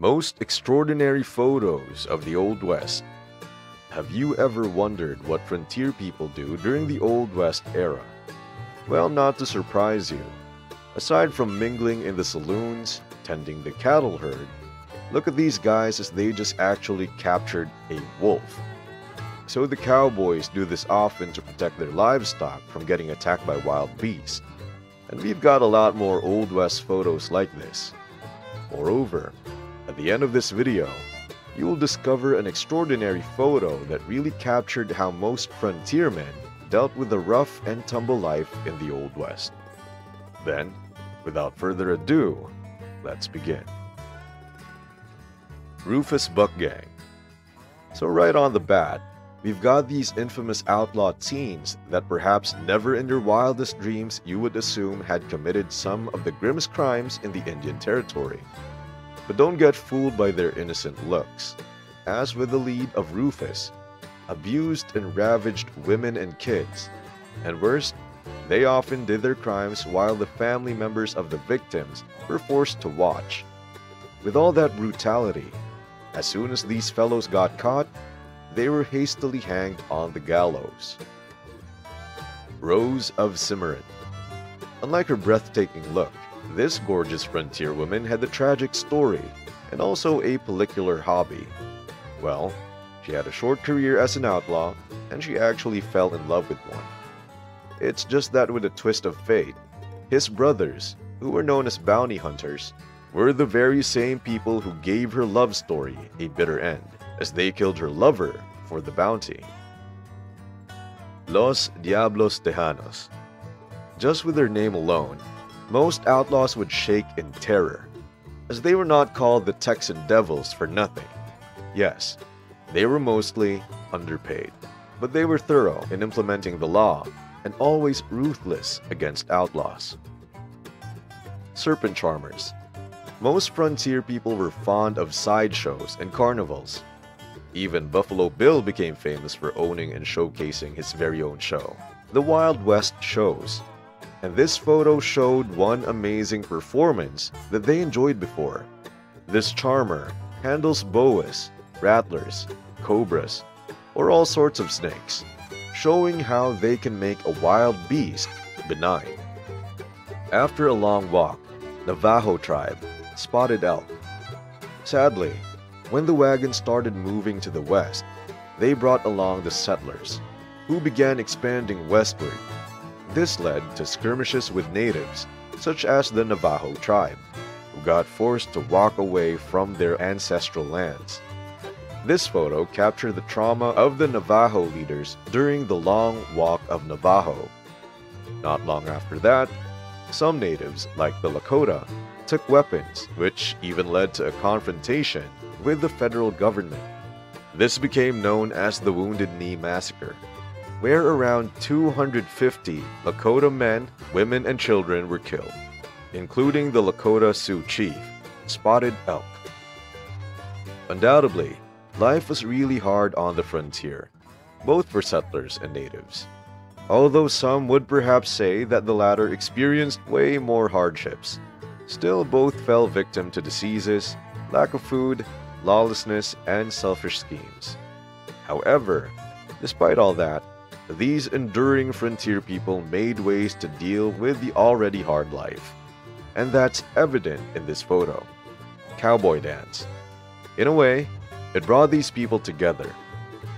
Most extraordinary photos of the Old West. Have you ever wondered what frontier people do during the Old West era? Well, not to surprise you. Aside from mingling in the saloons, tending the cattle herd, look at these guys as they just actually captured a wolf. So the cowboys do this often to protect their livestock from getting attacked by wild beasts. And we've got a lot more Old West photos like this. Moreover, at the end of this video, you will discover an extraordinary photo that really captured how most frontiermen dealt with the rough and tumble life in the Old West. Then, without further ado, let's begin. Rufus Buck Gang. So right on the bat, we've got these infamous outlaw teens that perhaps never in your wildest dreams you would assume had committed some of the grimmest crimes in the Indian Territory. But don't get fooled by their innocent looks. As with the lead of Rufus, abused and ravaged women and kids. And worse, they often did their crimes while the family members of the victims were forced to watch. With all that brutality, as soon as these fellows got caught, they were hastily hanged on the gallows. Rose of Cimarron. Unlike her breathtaking look, this gorgeous frontier woman had a tragic story and also a particular hobby. Well, she had a short career as an outlaw, and she actually fell in love with one. It's just that with a twist of fate, his brothers, who were known as bounty hunters, were the very same people who gave her love story a bitter end, as they killed her lover for the bounty. Los Diablos Tejanos. Just with their name alone, most outlaws would shake in terror, as they were not called the Texan Devils for nothing. Yes, they were mostly underpaid, but they were thorough in implementing the law and always ruthless against outlaws. Serpent Charmers. Most frontier people were fond of sideshows and carnivals. Even Buffalo Bill became famous for owning and showcasing his very own show, the Wild West Shows. And this photo showed one amazing performance that they enjoyed before. This charmer handles boas, rattlers, cobras, or all sorts of snakes, showing how they can make a wild beast benign. After a long walk, Navajo tribe, Spotted Elk. Sadly, when the wagon started moving to the west, they brought along the settlers, who began expanding westward. This led to skirmishes with natives, such as the Navajo tribe, who got forced to walk away from their ancestral lands. This photo captured the trauma of the Navajo leaders during the Long Walk of Navajo. Not long after that, some natives, like the Lakota, took weapons, which even led to a confrontation with the federal government. This became known as the Wounded Knee Massacre, where around 250 Lakota men, women, and children were killed, including the Lakota Sioux chief, Spotted Elk. Undoubtedly, life was really hard on the frontier, both for settlers and natives, although some would perhaps say that the latter experienced way more hardships. Still, both fell victim to diseases, lack of food, lawlessness, and selfish schemes. However, despite all that, these enduring frontier people made ways to deal with the already hard life. And that's evident in this photo. Cowboy dance. In a way, it brought these people together,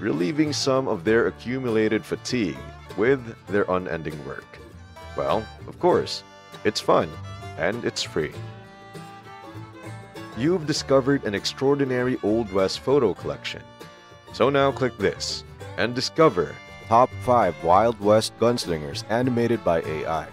relieving some of their accumulated fatigue with their unending work. Well, of course, it's fun, and it's free. You've discovered an extraordinary Old West photo collection. So now click this and discover Top 5 Wild West Gunslingers Animated by AI.